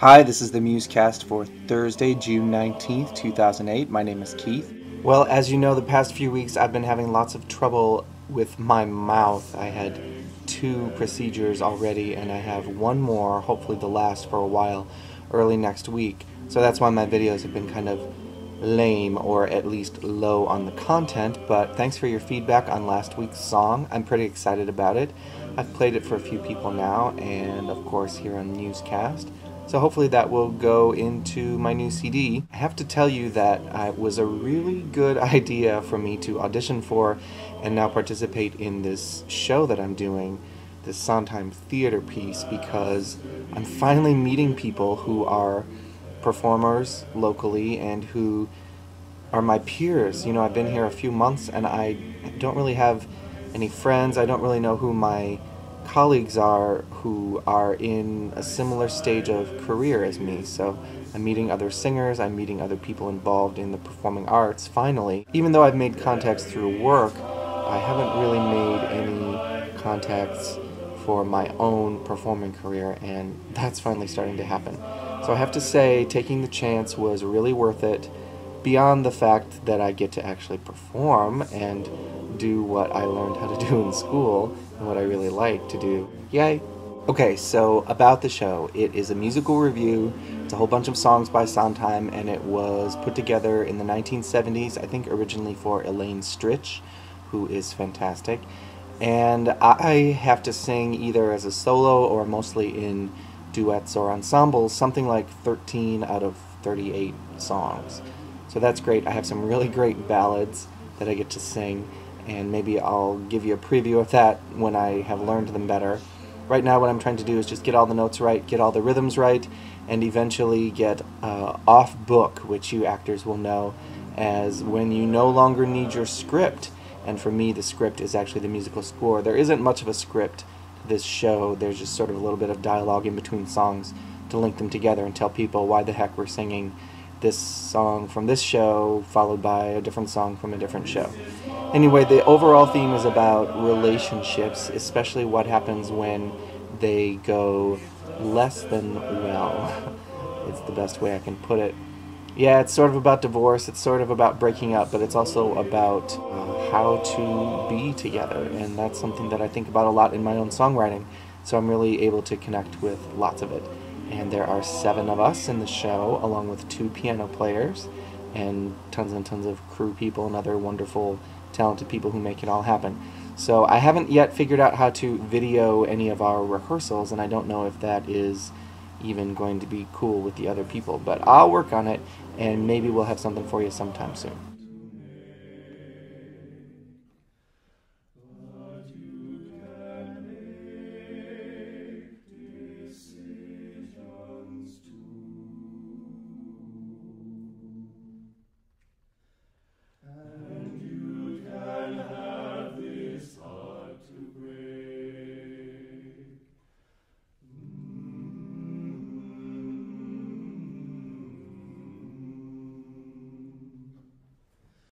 Hi, this is the MuseCast for Thursday, June 19th, 2008. My name is Keith. Well, as you know, the past few weeks I've been having lots of trouble with my mouth. I had 2 procedures already, and I have one more, hopefully the last for a while, early next week. So that's why my videos have been kind of lame, or at least low on the content, but thanks for your feedback on last week's song. I'm pretty excited about it. I've played it for a few people now, and of course here on MuseCast. So hopefully that will go into my new CD. I have to tell you that it was a really good idea for me to audition for and now participate in this show that I'm doing, this Sondheim theater piece, because I'm finally meeting people who are performers locally and who are my peers. You know, I've been here a few months and I don't really have any friends. I don't really know who my colleagues are who are in a similar stage of career as me. So I'm meeting other singers, I'm meeting other people involved in the performing arts, finally. Even though I've made contacts through work, I haven't really made any contacts for my own performing career, and that's finally starting to happen. So I have to say, taking the chance was really worth it, beyond the fact that I get to actually perform and do what I learned how to do in school and what I really like to do. Yay! Okay, so about the show. It is a musical review. It's a whole bunch of songs by Sondheim, and it was put together in the 1970s, I think originally for Elaine Stritch, who is fantastic. And I have to sing either as a solo or mostly in duets or ensembles, something like 13 out of 38 songs. So that's great. I have some really great ballads that I get to sing, and maybe I'll give you a preview of that when I have learned them better. Right now what I'm trying to do is just get all the notes right, get all the rhythms right, and eventually get off book, which you actors will know as when you no longer need your script. And for me, the script is actually the musical score. There isn't much of a script to this show. There's just sort of a little bit of dialogue in between songs to link them together and tell people why the heck we're singing this song from this show, followed by a different song from a different show. Anyway, the overall theme is about relationships, especially what happens when they go less than well. It's the best way I can put it. Yeah, it's sort of about divorce, it's sort of about breaking up, but it's also about how to be together, and that's something that I think about a lot in my own songwriting, so I'm really able to connect with lots of it. And there are 7 of us in the show, along with 2 piano players, and tons of crew people and other wonderful, talented people who make it all happen. So I haven't yet figured out how to video any of our rehearsals, and I don't know if that is even going to be cool with the other people, but I'll work on it, and maybe we'll have something for you sometime soon.